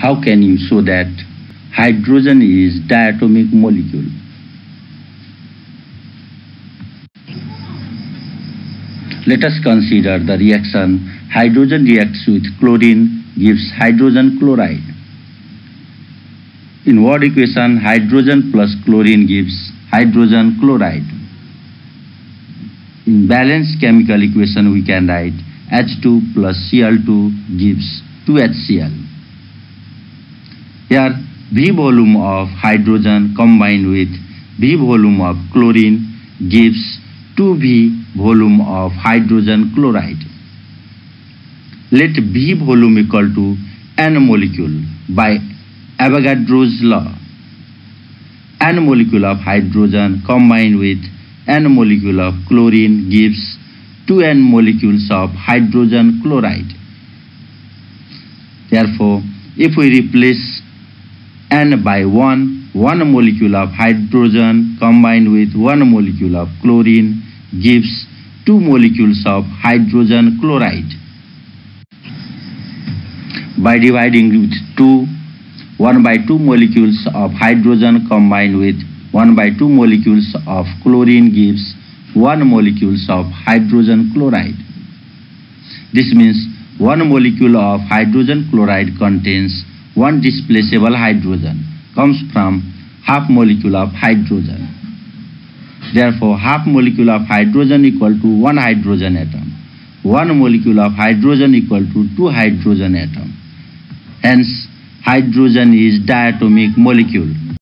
how can you show that hydrogen is diatomic molecule? Let us consider the reaction. Hydrogen reacts with chlorine, gives hydrogen chloride. In word equation, hydrogen plus chlorine gives hydrogen chloride. In balanced chemical equation, we can write H2 plus Cl2 gives 2HCl. Here, V volume of hydrogen combined with V volume of chlorine gives 2V volume of hydrogen chloride. Let V volume equal to N molecule by Avogadro's law. N molecule of hydrogen combined with N molecule of chlorine gives 2N molecules of hydrogen chloride. Therefore, if we replace N by 1, 1 molecule of hydrogen combined with 1 molecule of chlorine gives 2 molecules of hydrogen chloride. By dividing with 2, 1 by 2 molecules of hydrogen combined with 1 by 2 molecules of chlorine gives 1 molecules of hydrogen chloride. This means 1 molecule of hydrogen chloride contains 1 displaceable hydrogen, comes from half molecule of hydrogen. Therefore, half molecule of hydrogen equal to 1 hydrogen atom. 1 molecule of hydrogen equal to 2 hydrogen atom. Hence, hydrogen is diatomic molecule.